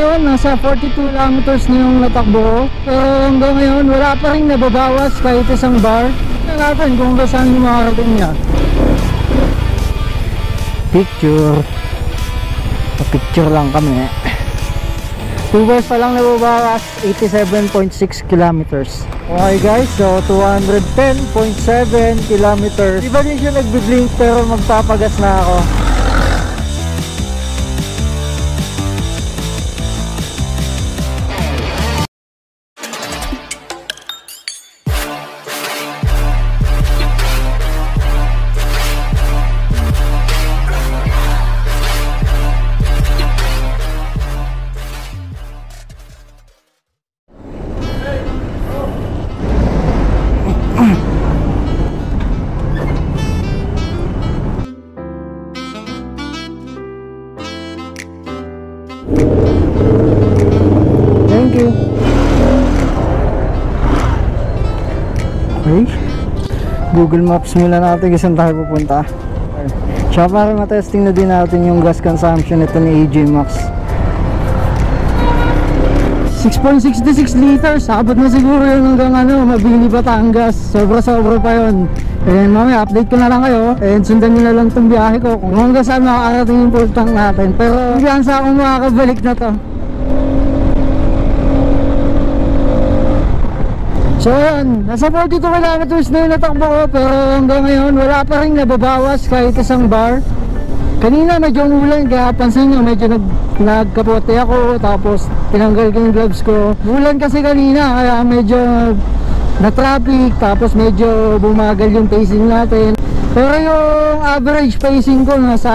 ngayon, nasa 42 kilometers na yung natakbo. Pero hanggang ngayon, wala pa rin nababawas kahit isang bar. Tignan natin kung saan yung makarating niya. Picture. Picture lang kami. 2 bars pa lang nababawas, 87.6 kilometers. Okay guys, so 210.7 kilometers. Di ba din siya nagbiblink pero magpapagas na ako. Google Maps muna natin kasi saan tayo pupunta. Tsaka para matesting na din natin yung gas consumption nito ni AJ Max. 6.66 liters, abot na siguro yun hanggang Mabini, Batangas. Sobra-sobra pa yun. And mamaya update ko na lang kayo. And sundan nyo na lang itong biyahe ko kung hanggang saan makakarating yung full tank natin. Pero hanggang sa akong makakabalik na to. So yun, nasa 42 kilometers na yung natakbo ko pero hanggang ngayon wala pa rin nababawas kahit isang bar. Kanina medyo umulan kaya pansin nyo medyo nagkapote ako tapos tinanggal ko yung gloves ko. Umulan kasi kanina kaya medyo na traffic tapos medyo bumagal yung pacing natin. Pero yung average pacing ko nasa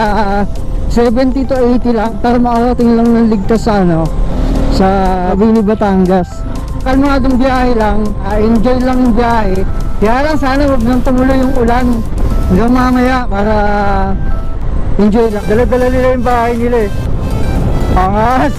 70 to 80 lang para makarating lang ng ligtas sa Mabini, Batangas. Kalmadong biyahe lang, enjoy lang yung biyahe. Kaya lang sana huwag nang tumuloy yung ulan hanggang mamaya para enjoy lang. Dala-dala nila yung bahay nila eh. Pangas!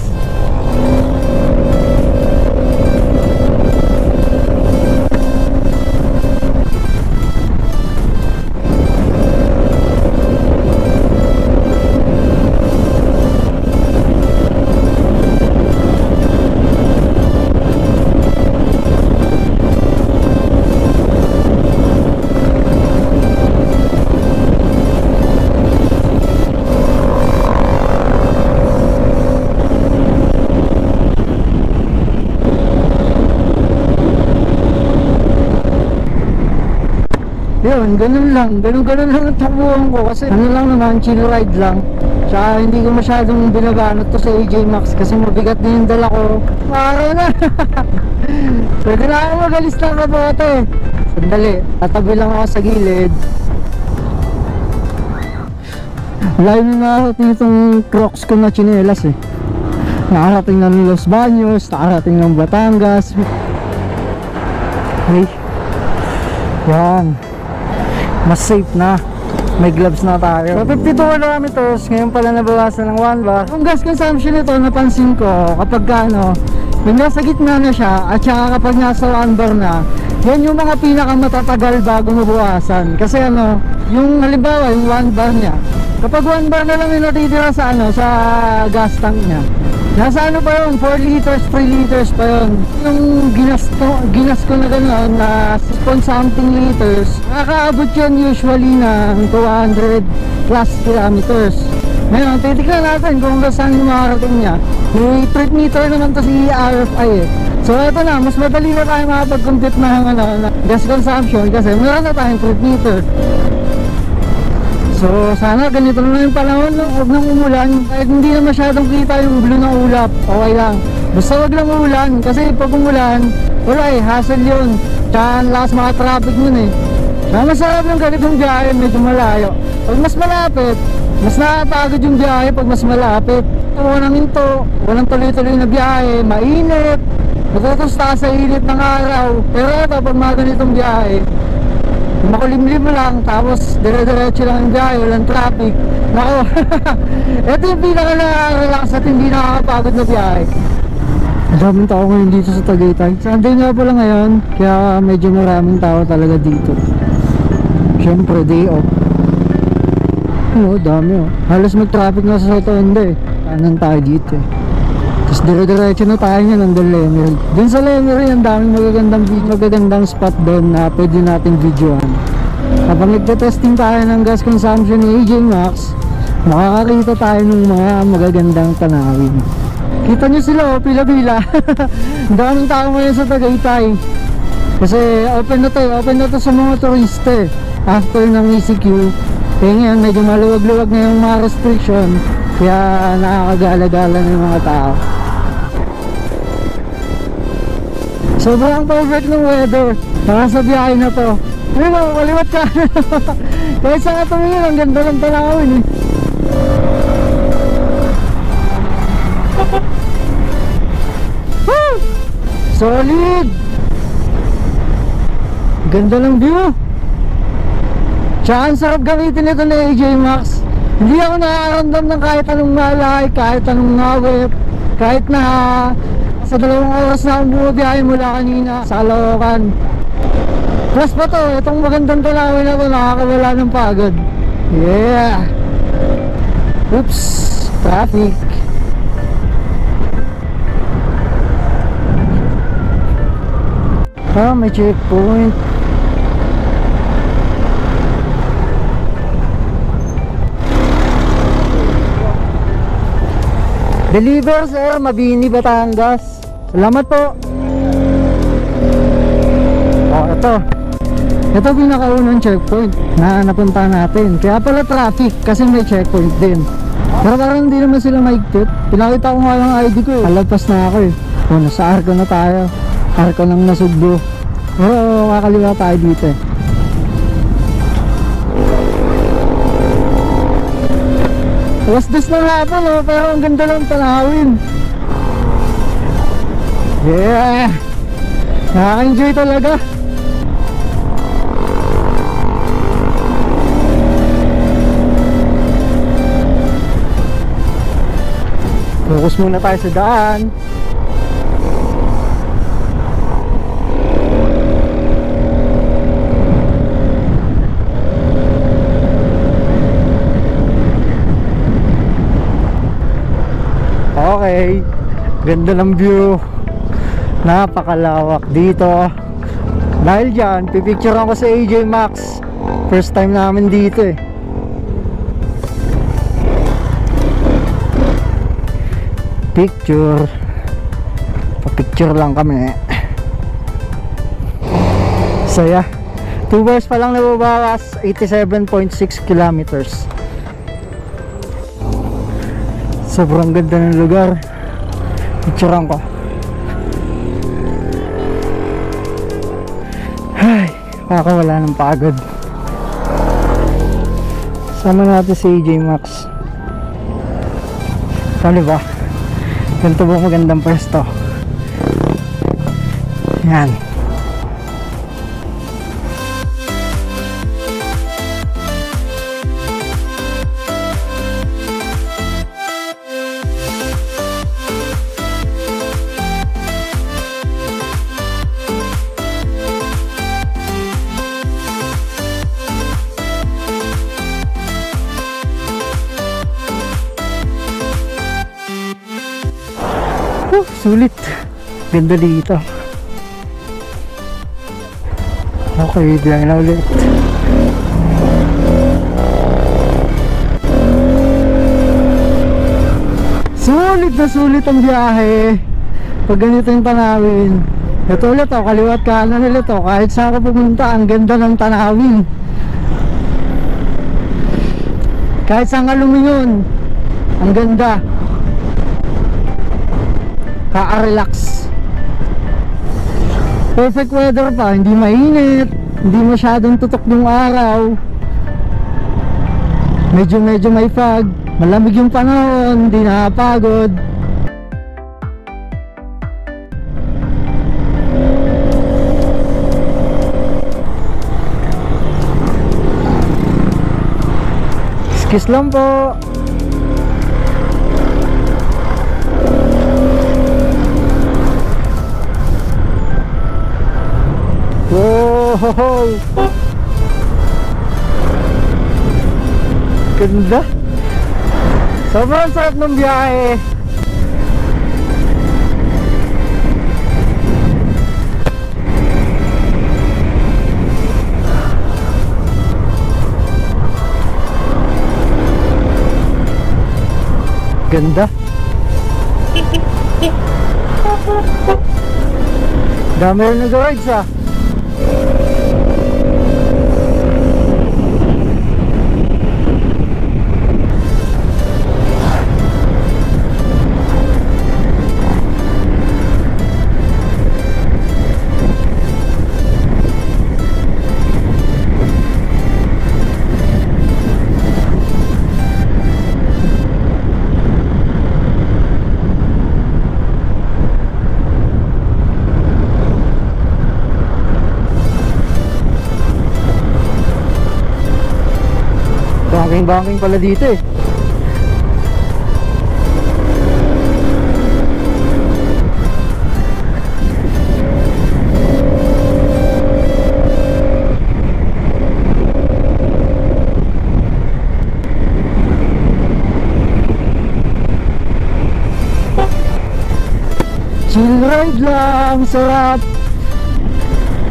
Yun, ganun lang ang takbuhan ko kasi ano lang naman, chill ride lang. Tsaka hindi ko masyadong binabanot to sa AJ Max kasi mabigat din yung dala ko. Maro na! Pwede na ako magalis lang na bote. Sandali, tatabi lang ako sa gilid. Layo na nakarating itong crocs ko na chinelas eh. Nakarating na ng Los Baños, nakarating ng Batangas. Ay, yan. Mas safe na, may gloves na tayo. So 52 kilometers, ngayon pala nabawasan ng 1 bar. Ang gas consumption nito, napansin ko kapag yung nasa gitna na siya at saka kapag nasa 1 bar na, yan yung mga pinakamatatagal bago mabawasan. Kasi yung halimbawa yung 1 bar niya, kapag 1 bar na lang yung natitira sa sa gas tank niya, nasa pa yun, 4 liters, 3 liters pa yun. Yung ginas ko na gano'n na 6 something liters, nakakaabot yun usually ng 200 plus kilometers. Ngayon, titignan natin kung saan yung makarating niya. May trip meter naman to si RFI eh. So eto na, mas madali na tayo makapag-compute na gas consumption kasi meron na tayong trip meter. So sana ganito na yung panahon, huwag nang umulan. Kahit hindi na masyadong kita yung blue ng ulap, okay lang. Basta huwag lang umulan, kasi pag umulan, wala eh, hassle yun. Tsaka last mga traffic nun eh. Kaya masarap yung ganitong biyahe, medyo malayo. Pag mas malapit, mas nakapagod yung biyahe pag mas malapit. Walang hinto, walang tuloy-tuloy na biyahe, mainit, matutusta sa init ng araw. Pero ito, pag mga ganitong biyahe, makulimlim lang, tapos dire-diretso lang ang biyahe, walang traffic. Nako, ito yung pinaka-relax at hindi nakakapagod na biyahe. Maraming tao ngayon dito sa Tagaytay. Sunday nga pala ngayon, kaya medyo maraming tao talaga dito. Siyempre, day off. Dami halos mag-traffic na sa Soto Onda eh. Anong tayo dito eh. Tapos dire-diretso na tayo niya ng Lemire. Dun sa Lemire, ang daming magagandang spot doon na pwede natin videoan. Kapag nagtatesting tayo ng gas consumption ni AJ Max, makakakita tayo ng mga magagandang tanawin. Kita nyo sila, oh, pila-pila. Daming tao ngayon sa Tagaytay. Kasi open na to sa mga turiste after ng ECQ. Kaya ngayon, medyo maluwag-luwag na yung mga restriction. Kaya nakakagala-gala ng mga tao. Sobrang perfect ng weather para sa biyahe na to. Pero kaliwat ka. Kahit sa nga tumingin, ang ganda ng tanawin eh. Woo! Solid! Ganda ng view. Tsaka ang sarap gamitin ito na AJ Max. Hindi ako nakaramdam ng kahit anong malay, kahit anong ngawip, kahit na sa 2 oras na akong bumabiyahe mula kanina sa Alohokan. Plus pa to, itong magandang talawin na ito, nakakawala ng pagod. Yeah! Oops! Traffic! Ah, may checkpoint. Deliver sir, Mabini, Batangas. Salamat po. Oh, ito pinakaunang checkpoint na napunta natin. Kaya pala traffic kasi may checkpoint din. Pero parang hindi naman sila maigpit. Pinakita ko nga yung ID ko. Palagpas na ako eh. O, nasa Arco na tayo. Arco ng Nasugbo. Pero kakaliwa tayo dito eh. Alas 10 na nga po, no? Pero ang ganda ng tanawin. Yeah! Nakaka-enjoy talaga. Focus muna tayo sa daan. Okay, ganda ng view. Napakalawak dito. Dahil dyan, pipicturean ko sa AJ Max. First time namin dito eh. Picture. Pa-picture lang kami. Saya. 2 hours pa lang nababawas. 87.6 kilometers. Sobrang ganda ng lugar. Picturean ko. Ay, nakakawala ng pagod. Sama natin si AJ Max. Ano ba? Ganito ba magandang pwesto? Yan. Sulit. Ganda dito. Okay, diyan na ulit. Sulit na sulit ang biyahe. Pag ganito yung tanawin. Ito ulit oh, kaliwat kanan ulit oh. Kahit saan ka pumunta, ang ganda ng tanawin. Kahit saan ka lumingon, ang ganda. Kaka-relax. Perfect weather pa, hindi mainit, hindi masyadong tutok yung araw. Medyo may fog, malamig yung panahon, hindi nakapagod. Excuse lang po. Wow! Ganda! Sobrang sarap ng biyahe! Ganda. Dami rin nag-rides ah. Banging pala dito eh. Chill ride lang, sarap.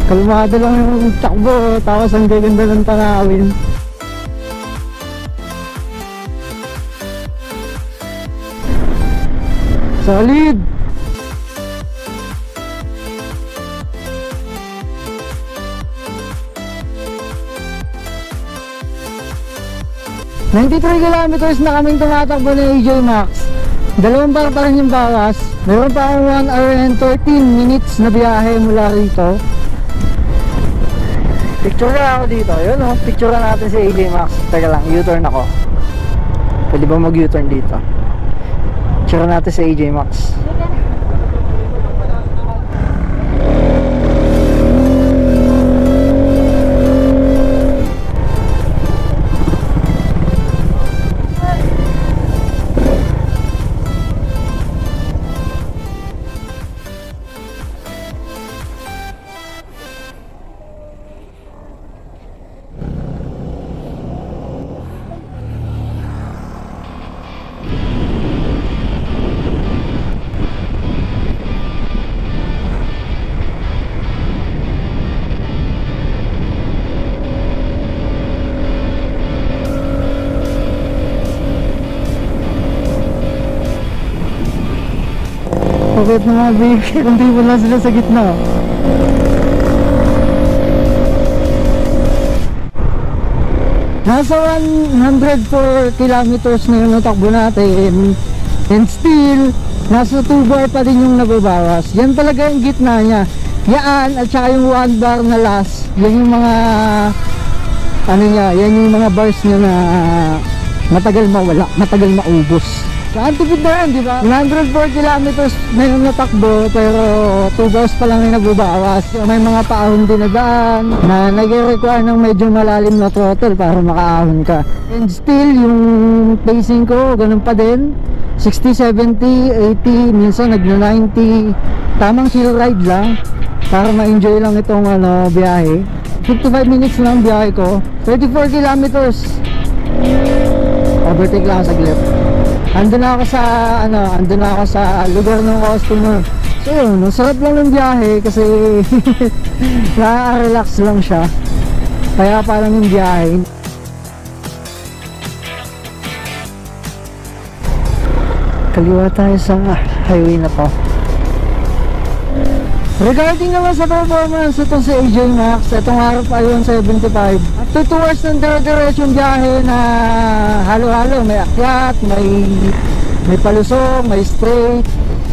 Kalmado lang yung takbo, tapos ang gaganda ng tanawin. Solid. ₱93 na kaming tumatakbo ng AJ Max. Dalawang para pa rin yung bawas. Meron pa ang 1 hour and 13 minutes na biyahe mula rito. Picture na ako dito. Yun o, picture na natin si AJ Max. Teka lang, U-turn ako. Pwede ba mag-U-turn dito? Tsura natin sa AJ Max. Bakit na mga baby, kundi wala sila sa gitna. Nasa 104 kilometers na yung natakbo natin. And still, nasa 2 bar pa rin yung nababawas. Yan talaga yung gitna niya. Yan at saka yung 1 bar na last. Yan yung mga, ano niya, yan yung mga bars niya na matagal mawala, matagal maubos. Antipid na yan, di ba? 104 kilometers na yung natakbo, pero 2 bars pa lang yung nagbabawas. May mga paahon din na daan na nag-require ng medyo malalim na throttle para makaahon ka. And still, yung pacing ko, ganun pa din. 60, 70, 80, minsan nag-90. Tamang chill ride lang para ma-enjoy lang itong ano, biyahe. 55 minutes lang ang biyahe ko. 34 kilometers. Overtake lang saglit. Andun ako sa lugar ng customer. So yun, sarap lang ng biyahe kasi nakaka-relax lang siya. Kaya parang yung biyahe. Kaliwa tayo sa highway na to. Regarding naman sa performance, itong si AJ Max, itong RFI175. At 2 hours ng dire-diretso yung biyahe na halo-halo, may akyat, may palusong, may straight.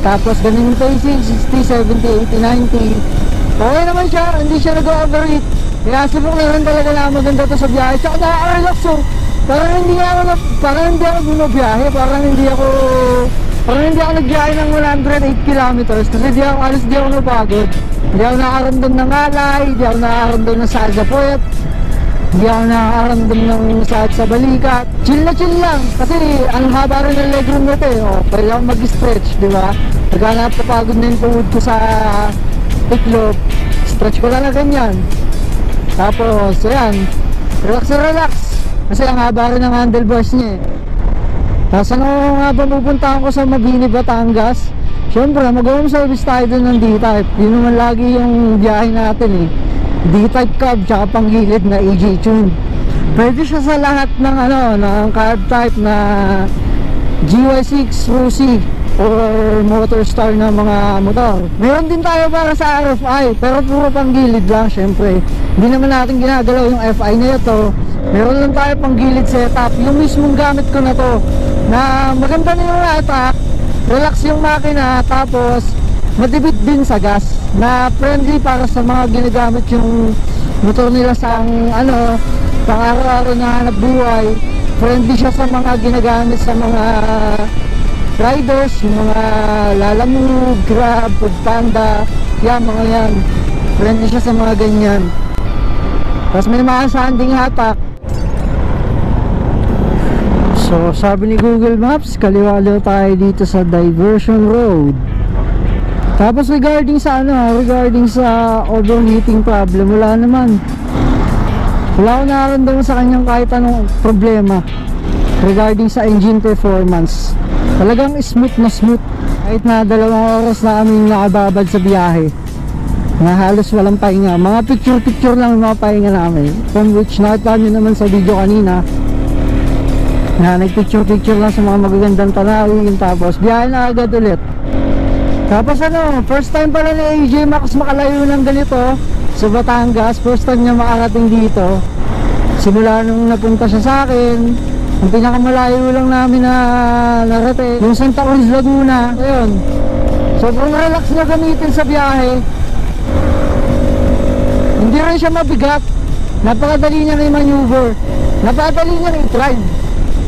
Tapos ganun yung pacing, 60, 70, 80, 90. Okay naman siya, hindi siya nag-overheat. Kaya subok na rin talaga na maganda to sa biyahe. Tsaka nakaka-relax so, parang hindi ako bumabiyahe, parang hindi ako nagbiyahe ng 108 kilometers kasi di ako napagod. Hindi ako nakaramdam ng alay, hindi ako nakaramdam ng saad sa puwet, hindi ako nakaramdam ng saad sa balikat. Chill na chill lang kasi ang haba rin ng legroom natin. Kailangan mag-stretch, di ba? Pagka napapagod na yung tuhod ko sa iklop, stretch ko lang na ganyan. Tapos yan, relax kasi ang haba rin ng handlebars niya eh. Saan ako nga ba pupuntaan ko sa Mabini, Batangas? Siyempre, mag-home service tayo doon ng D-Type. Yun naman lagi yung biyahe natin eh. D-Type cab, tsaka panggilid na EJ-Tune. Pwede siya sa lahat ng, ng cab type na GY6, RUCI or Motorstar na mga motor. Meron din tayo para sa RFI, pero puro pang gilid lang syempre. Hindi naman natin ginagalaw yung FI na ito. Meron lang tayo pang gilid setup. Yung mismong gamit ko na to, na maganda na yung attack, relax yung makina, tapos matibid din sa gas, na friendly para sa mga ginagamit yung motor nila sa ano, pang araw-araw na hanap buhay. Friendly siya sa mga ginagamit sa mga riders, yung mga Lalamove, Grab, Foodpanda, yan, mga yan. Friendly siya sa mga ganyan. Tapos may mga sanding hatak. So sabi ni Google Maps, kaliwalo tayo dito sa Diversion Road. Tapos regarding sa ano, regarding sa overheating problem, wala naman. Wala akong nararamdaman sa kanyang kahit anong problema regarding sa engine performance. Talagang smooth na smooth. Kahit na 2 oras na aming nakababad sa biyahe, na halos walang pahinga. Mga picture-picture lang yung mga pahinga namin, from which nakita nyo naman sa video kanina na nagpicture-picture lang sa mga magagandang tanawin. Tapos biyahe na agad ulit. Tapos ano, first time pala ni AJ Max makalayo ng ganito sa Batangas, first time niya makarating dito. Simula nung napunta siya sa akin, ang pinakamalayo lang namin na narating, yung Santa Cruz Laguna. Ayun, sobrang relax na gamitin sa biyahe. Hindi rin siya mabigat, napakadali niya na i-maneuver, napakadali niya na i-drive.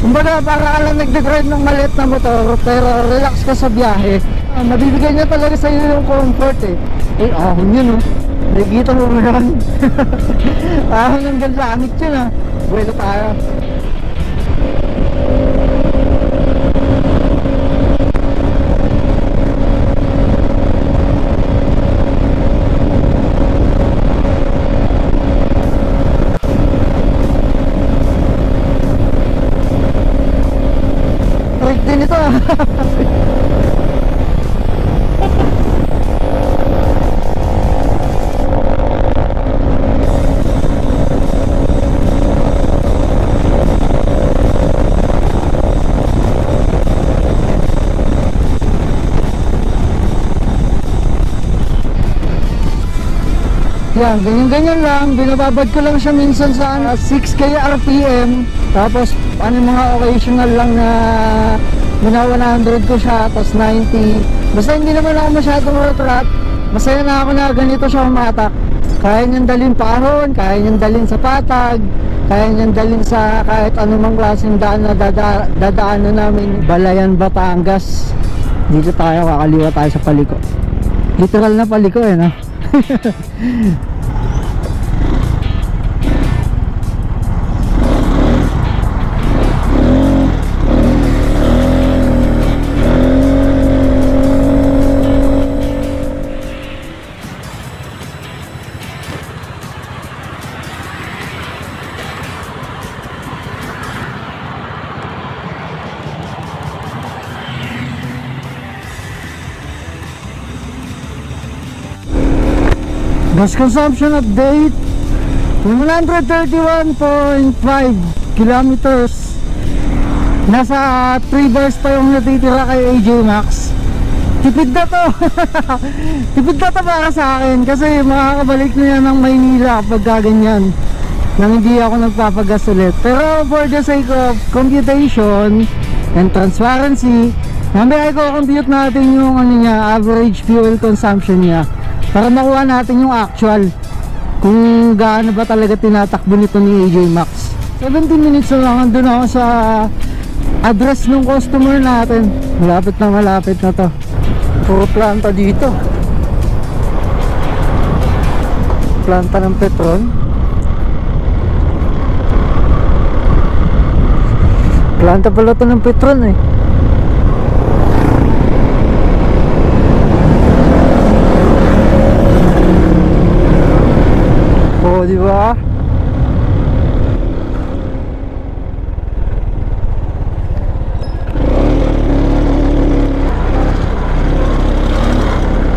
Kumbaga para lang nagdadrive ng maliit na motor, pero relax ka sa biyahe. Nabibigay niya talaga sa iyo yung comfort eh. Eh, ahon yun oh. Nakikita mo mo yun. Ahon ng galvanic yun ah. Bueno tayo. Correct din ito ah. Yan, ganyan-ganyan lang, binababad ko lang siya minsan sa 6K RPM. Tapos ano, mga occasional lang na bina 100 ko siya, tapos 90. Basta hindi naman ako masyadong retrat. Masaya na ako na ganito siya umatak. Kaya niyang dalhin paahon, kaya niyang dalhin sa patag, kaya niyang dalhin sa kahit anumang klaseng daan na dadaanan namin. Balayan, Batangas. Dito tayo, kakaliwa tayo sa paliko. Literal na paliko eh, no? Gas consumption update, 131.5 kilometers. Nasa 3 bars pa yung natitira kay AJ Max. Tipid na to. Tipid na to para sa akin, kasi makakabalik na yan ng Maynila pag gaganyan, nang hindi ako nagpapagas ulit. Pero for the sake of computation and transparency, mamaya i-compute natin yung ano niya, average fuel consumption niya, para makuha natin yung actual kung gaano ba talaga tinatakbo nito ni AJ Max. 17 minutes na lang, andun ako sa address ng customer natin. Malapit na to. Puro planta dito. Planta ng Petron. Planta pala to ng Petron eh. Di ba?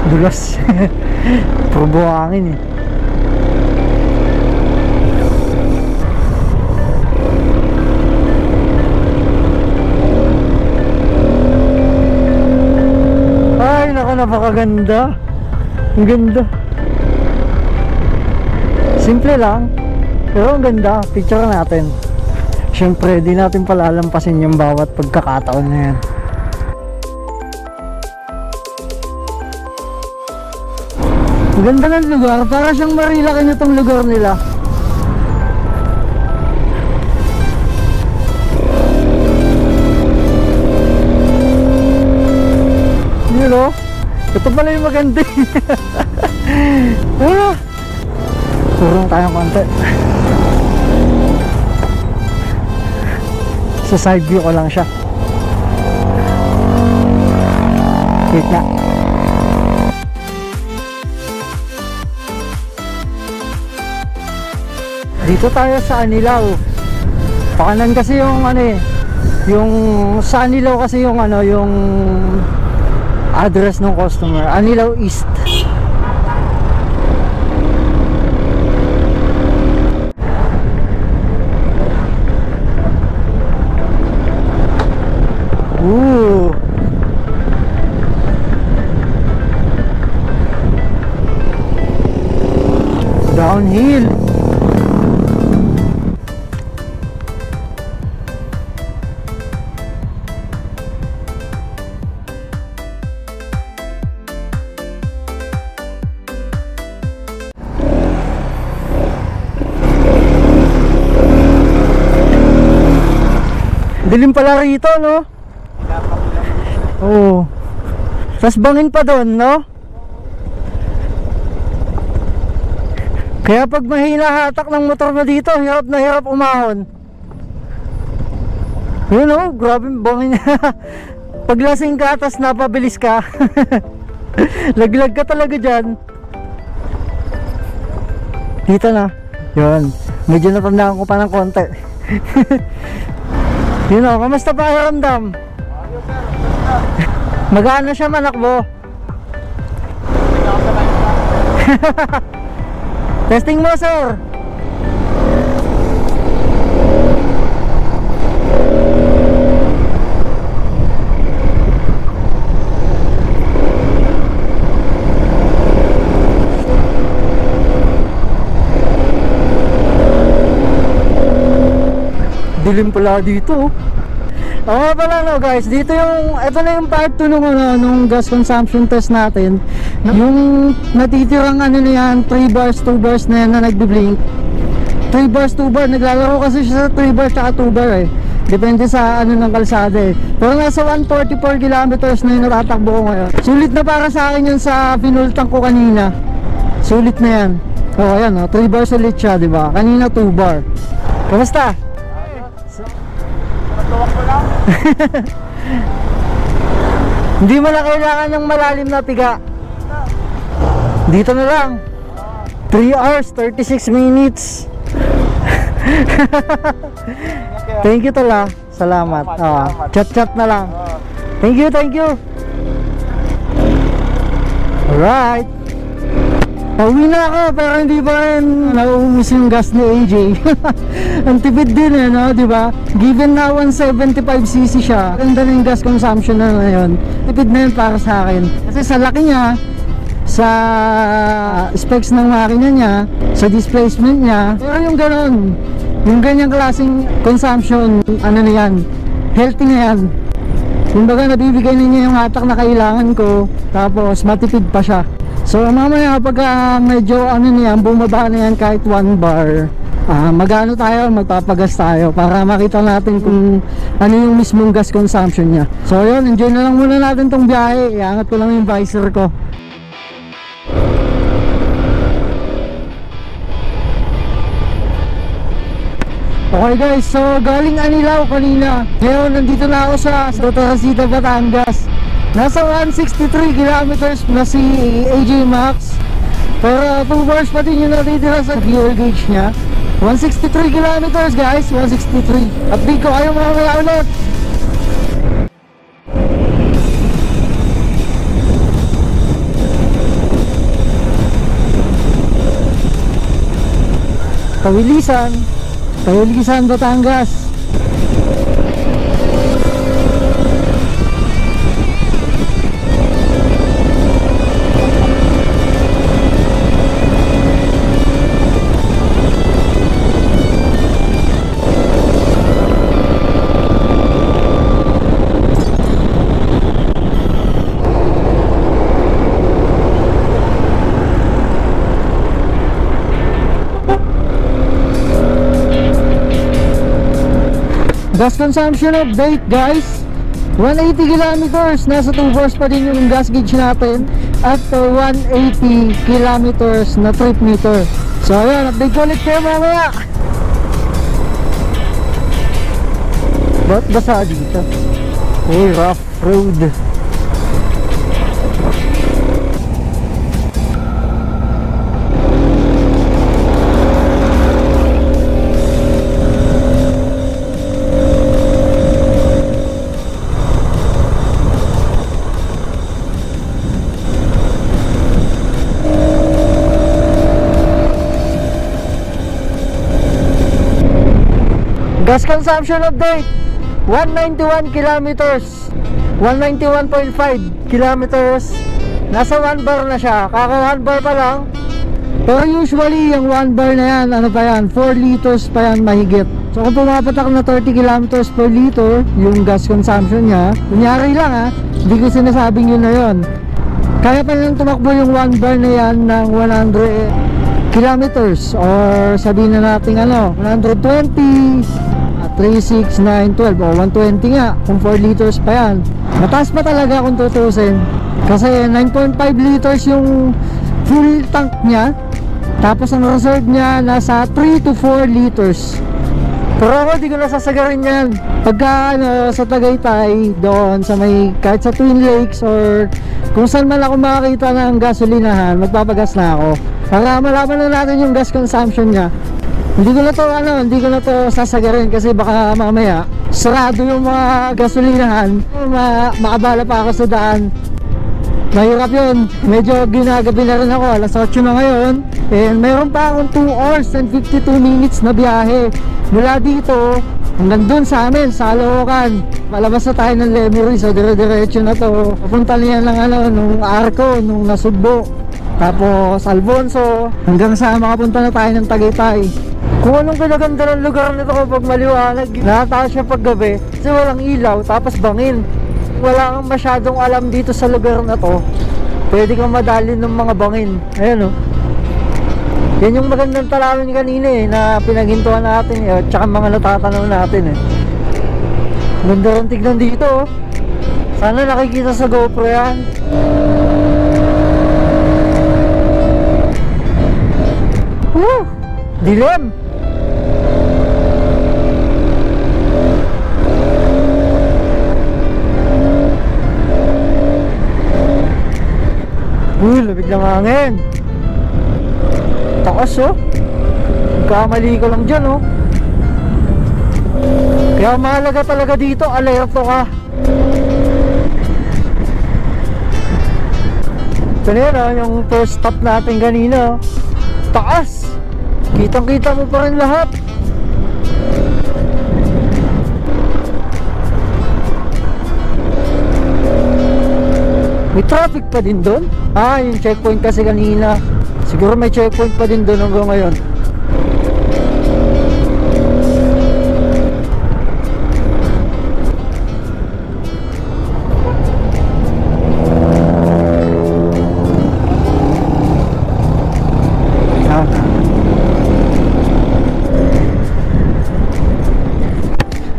Dulas. Purbuhangin eh. ganda. Ang ganda. Simple lang, pero ang ganda. Picture natin. Siyempre, di natin palalampasin yung bawat pagkakataon na yan. Ang ganda ng lugar. Para siyang marilakan itong lugar nila. You know? Ito pala yung maganda. Ah! Turong tayong konti. Sa side view ko lang siya. Wait na. Dito tayo sa Anilao. Pakanan kasi yung ano eh. Yung sa Anilao kasi yung ano yung address ng customer. Anilao East. Downhill. Dilim pala rito, no? Oo. Tas bangin pa doon, no? Kaya pag mahina hatak ng motor mo dito, hirap na hirap umahon. Yun o, grabe bangin niya. Pag lasing ka, tas napabilis ka. Laglag ka talaga dyan. Dito na. Yun. Medyo natandaan ko pa ng konti. Yun o, kamusta pa karamdam? Magana siya manakbo. Testing mo, sir. Dilim pala dito. Oo pala no guys, dito yung, ito na yung part 2 nung gas consumption test natin. Yung natitirang ano na yan, 3 bars, 2 bars na yan na nagbiblink. 3 bars, 2 bar, naglalaro kasi siya sa 3 bars at 2 bar eh. Depende sa ano ng kalsada eh. Pero nasa 144 kilometers na yung natatakbo ko ngayon. Sulit na para sa akin yun sa pinultang ko kanina. Sulit na yan. O ayan o, 3 bars ulit siya diba? Kanina 2 bar. Kamusta? Hindi mo na kailangan ng malalim na piga. Dito na lang. 3 hours, 36 minutes. Thank you tala. Salamat. Chat-chat na lang. Thank you, thank you. Alright. Pauwi na ako pero hindi pa rin nauumis yung gas ni AJ. Ang tipid din eh, no? Diba? Given na 175cc siya, ganda na yung gas consumption na ngayon. Tipid na yun para sa akin. Kasi sa laki niya, sa specs ng makina niya, sa displacement niya, pero yung gano'n, yung ganyang klaseng consumption, ano na yan, healthy na yan. Kumbaga nabibigay na niya yung hatak na kailangan ko, tapos matipid pa siya. So mamaya pag medyo ano niyan, bumaba na yan kahit 1 bar, magano tayo, magpapagas tayo para makita natin kung ano yung mismong gas consumption niya. So yun, enjoy na lang muna natin tong biyahe. Iangat ko lang yung visor ko. Okay guys, so galing Anilao kanina. Ngayon nandito na ako sa Sita da Tangas. Nasa 163 kilometers na si AJ Max. Pero 2 bars pa din yung natitira sa fuel gauge niya. 163 kilometers guys, 163. Update ko kayo mamaya ulit. Tawilisan, Tawilisan Batangas. Gas consumption update guys, 180 kilometers, nasa 2 hours pa din yung gas gauge natin after 180 kilometers na trip meter. So ayan, update ulit kayo mamaya. Ba't basa dito? Uy, rough road. Gas consumption update, 191 kilometers, 191.5 kilometers, nasa 1 bar na siya, kaka 1 bar pa lang. Pero usually yung 1 bar na yan, ano pa yan, 4 liters pa yan mahigit. So kung pumapatak na 30 kilometers per liter yung gas consumption niya, kunyari lang ha, hindi ko sinasabing yun na yun, kaya pa lang tumakbo yung 1 bar na yan ng 100 kilometers or sabihin na natin ano, 120, 3, 6, 9, 12 o 120 nga kung 4 liters pa yan. Mataas pa talaga kung tutusin kasi 9.5 liters yung full tank niya, tapos ang reserve niya nasa 3 to 4 liters. Pero ako di ko nasasagarin yan pagka ano, sa Tagaytay doon sa may, kahit sa Twin Lakes or kung saan man ako makakita ng gasolinahan, magpapagas na ako para malaman na natin yung gas consumption niya. Hindi ko na to sasagarin kasi baka mamaya sarado yung mga gasolinahan, makabala pa ako sa daan. Mahirap yun, medyo ginagabi na rin ako, alas 8 na ngayon, and mayroon pa akong 2 hours and 52 minutes na biyahe mula dito hanggang dun sa amin, sa Alohokan. Palabas na tayo ng Lemire, so dire-diretso na to, papunta niya ng ano, nung Arco, nung Nasugbo, tapos Alfonso, hanggang sa makapunta na tayo ng Tagaytay. Kung anong pinaganda ng lugar nito kapag maliwanag, nakataas siya pag gabi kasi walang ilaw, tapos bangin. Wala kang masyadong alam dito sa lugar na to, pwede kang madali ng mga bangin. Ayan o, yan yung magandang talawin kanina eh, na pinaghintuan natin eh, tsaka mga natatanaw natin eh. Ganda rin tignan dito oh. Sana nakikita sa GoPro yan. Woo! Dilim! Uy, labig ng hangin. Takas oh. Magkamali ko lang dyan oh. Kaya mahalaga talaga dito, alerto ka. Ito na yun oh, yung first stop natin kanina. Takas! Kitang kita mo pa rin lahat. May traffic pa din doon? Ah, yung checkpoint kasi kanina. Siguro may checkpoint pa din doon hanggang ngayon.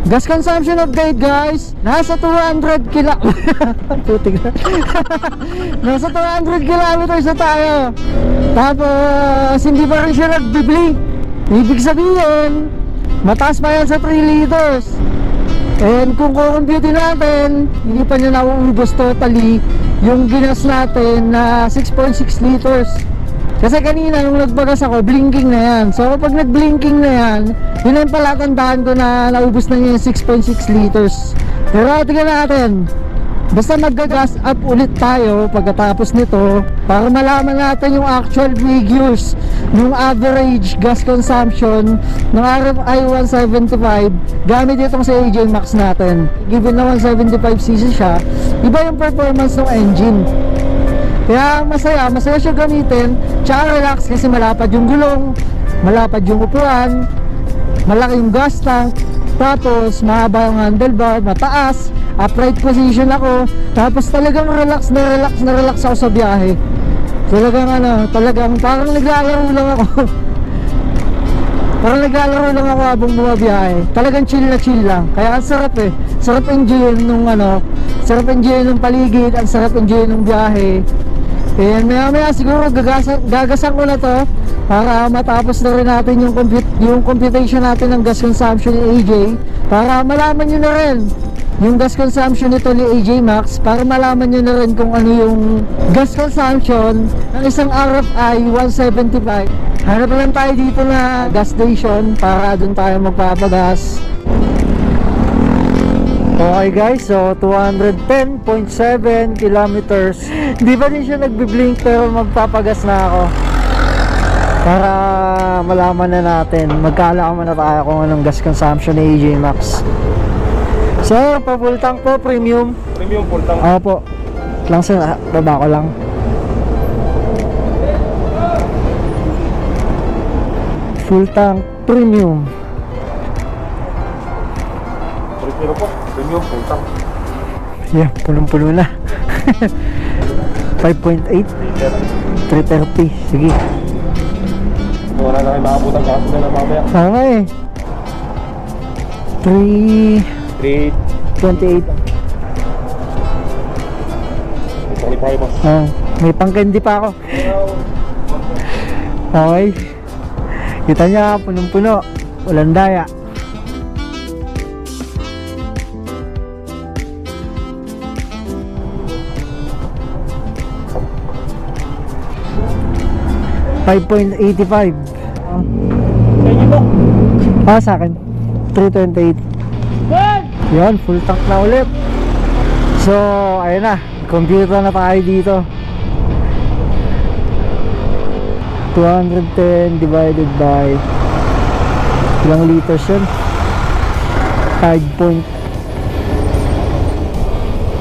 Gas consumption update guys, nasa 200 kilo putik na nasa 200 kilometers na tayo, tapos hindi pa rin siya nagbibli. Ibig sabihin mataas pa yan sa 3 liters, and kung kukumputin natin hindi pa niya nauubos totally yung ginas natin na 6.6 liters. Kasi kanina nung nagbagas ako, blinking na yan. So kapag nag-blinking na yan, yun ang palatandaan ko na naubos na niya yung 6.6 liters. Pero tingnan natin, basta maggagas up ulit tayo pagkatapos nito para malaman natin yung actual figures ng average gas consumption ng RFI175 gamit itong sa AJ Max natin. Given na 175cc siya, iba yung performance ng engine. Kaya masaya siya gamitin, tsaka relax kasi malapad yung gulong, malapad yung upuan, malaki yung gas tank, tapos mahaba yung handlebar, mataas, upright position ako, tapos talagang relax ako sa biyahe. Talagang parang naglalaro lang ako. Parang naglalaro lang ako habang bumabiyahe. Talagang chill lang. Kaya ang sarap eh. Sarap enjoy nung ano, sarap enjoy nung paligid, ang sarap enjoy nung biyahe. Ayan, maya-maya siguro gagasan ko na to para matapos na rin natin yung computation natin ng gas consumption ni AJ. Para malaman nyo na rin yung gas consumption nito ni AJ Max. Para malaman nyo na rin kung ano yung gas consumption ng isang RFI175. Hanap lang tayo dito na gas station para doon tayo magpapagas. Okay guys, so 210.7 kilometers. Di ba din siya nagbiblink pero magpapagas na ako. Para malaman na natin, magkaalaman na tayo kung anong gas consumption ni AJ Max. Sir, pa full tank po, premium. Premium full tank? Opo. Lang sir, baba ko lang. Full tank premium. Premium po, premium full tank. Yeah, pulong-pulo na. 5.8 330. Sige. Wala na kayo makabutan kasi na mamaya. Okay. 328. May pangkendi pa ako. Okay. Kita niya, punong-puno, walang daya. $5.85. Sa akin, $3.28. Yun, full tank na ulit. So, ayun na, computer na tayo dito. 210 divided by ilang liters yun?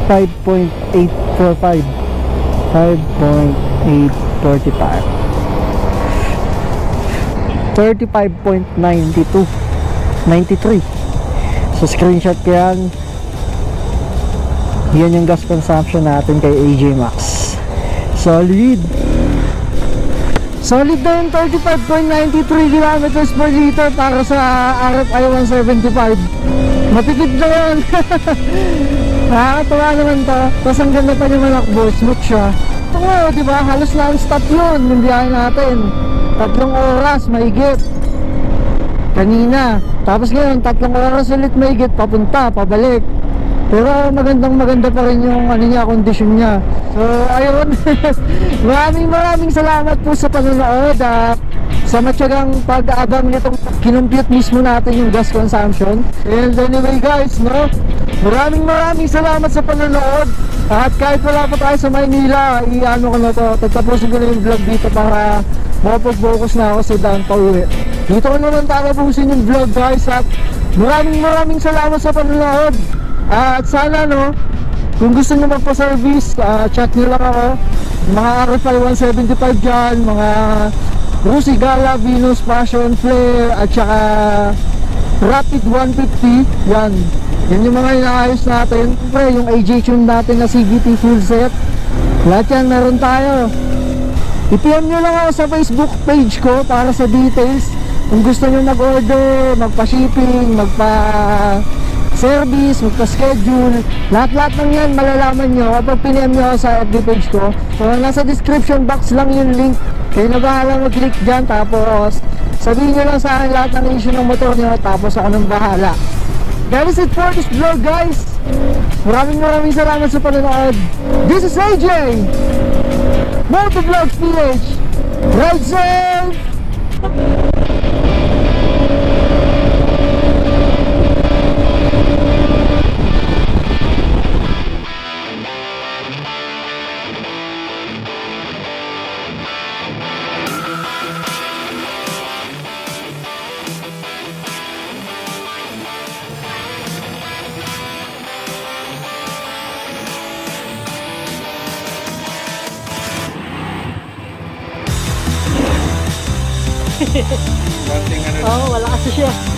5.845 5.845 35.92 93. So screenshot ko yan. Yan yung gas consumption natin kay AJ Max. Solid. Solid na yung 35.93 kilometers per liter para sa RFI 175. Matipid na yun. Nakakatawa naman to. Tapos ang ganda pa yung malakbo, smooth siya. Ito nga, diba? Halos non-stop yun yung biyahe natin. 3 oras, maigit. Kanina. Tapos ngayon, 3 oras ulit maigit. Papunta, pabalik. Pero magandang-maganda pa rin yung ano niya, kondisyon niya. So, ayun. Maraming salamat po sa panonood at sa matyagang pag-aabang nitong kinumpute mismo natin yung gas consumption. And anyway guys, no? Maraming salamat sa panonood. At kahit wala pa tayo sa Maynila, i-ano ko na to. Tatapusin ko na yung vlog dito para mapag-focus na ako sa daan pa uwi. Dito ko naman tatapusin yung vlog guys. At maraming salamat sa panonood. At sana no, kung gusto nyo magpa-service, chat nyo lang ako. Mga RFI 175 dyan, mga RUCI, Gala, Venus, Passion, Flare, at saka Rapid 150. Yan, yan yung mga inaayos natin. Siyempre, yung EJ-Tune natin na CVT full set. Lahat yan, meron tayo. I-PM nyo lang ako sa Facebook page ko para sa details. Kung gusto nyo mag-order, magpa-shipping, magpa-service, magpa-schedule, lahat-lahat ng yan malalaman nyo kapag pinam nyo sa FB page ko. So nasa description box lang yung link, kayo na bahala mag-click dyan. Tapos sabihin nyo lang sa akin lahat ng issue ng motor nyo, tapos ako nang bahala. That is it for this vlog guys. Maraming salamat sa panonood. This is AJ Motovlogs PH. Ride safe. Wala kasi siya.